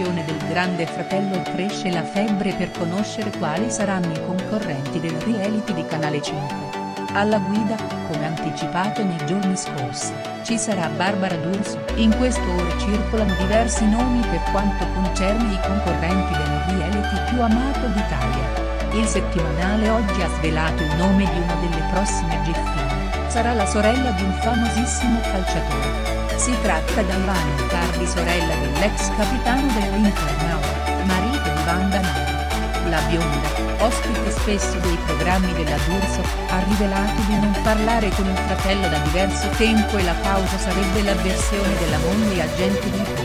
edizione del Grande Fratello cresce la febbre per conoscere quali saranno i concorrenti del reality di Canale 5. Alla guida, come anticipato nei giorni scorsi, ci sarà Barbara D'Urso. In quest'ora circolano diversi nomi per quanto concerne i concorrenti del reality più amato d'Italia. Il settimanale oggi ha svelato il nome di una delle prossime giffine. Sarà la sorella di un famosissimo calciatore. Si tratta di Ivana Icardi, sorella dell'ex capitano dell'Internaut, marito di Wanda Nara. La bionda, ospite spesso dei programmi della D'Urso, ha rivelato di non parlare con il fratello da diverso tempo e la causa sarebbe l'avversione della moglie agente di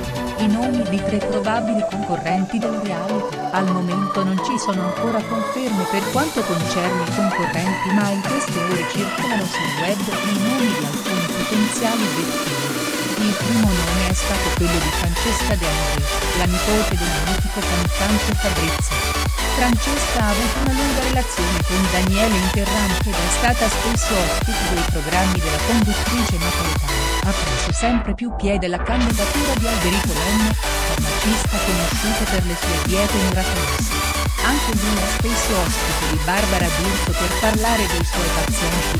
I nomi di tre probabili concorrenti del reality. Al momento non ci sono ancora conferme per quanto concerne i concorrenti, ma in queste ore circolano sul web i nomi di alcuni potenziali vittime. Il primo nome è stato quello di Francesca D'Amelio, la nipote del mitico cantante Fabrizio. Francesca ha avuto una lunga relazione con Daniele Interrante ed è stata spesso ospite dei programmi della conduttrice napoletana. Ha preso sempre più piede la candidatura di Alberico Lenne, farmacista conosciuto per le sue diete miracolose. Anche lui è spesso ospite di Barbara D'Urso per parlare dei suoi pazienti e,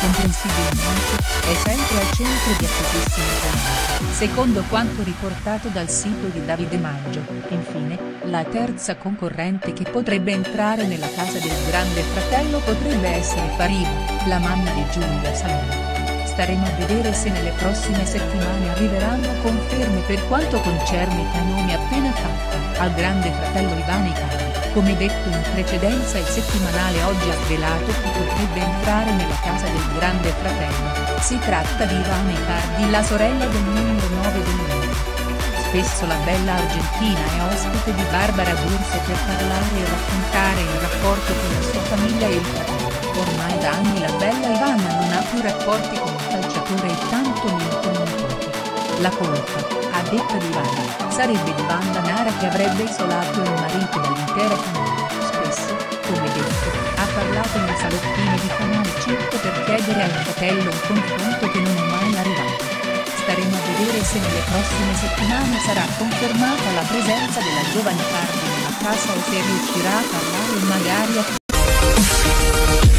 comprensibilmente, è sempre al centro di attesissimi canali, secondo quanto riportato dal sito di Davide Maggio. Infine, la terza concorrente che potrebbe entrare nella casa del Grande Fratello potrebbe essere Fariba, la mamma di Giulia Salemi. Staremo a vedere se nelle prossime settimane arriveranno conferme per quanto concerne i canoni appena fatti. Al Grande Fratello Ivana Icardi, come detto in precedenza, il settimanale oggi ha svelato chi potrebbe entrare nella casa del Grande Fratello. Si tratta di Ivana Icardi, la sorella del numero 9 del mondo. Spesso la bella argentina è ospite di Barbara D'Urso per parlare e raccontare il rapporto con la sua famiglia e il fratello. Ormai da anni la bella Ivana non ha più rapporti con il calciatore e tanto meno con i nipoti. La colpa, a detta di Ivana, sarebbe di Wanda Nara, che avrebbe isolato il marito dall'intera famiglia. Spesso, come detto, ha parlato nel salottino di Canale 5 per chiedere al fratello un confronto che non è mai arrivato. Staremo a vedere se nelle prossime settimane sarà confermata la presenza della giovane Icardi nella casa o se riuscirà a parlare magari a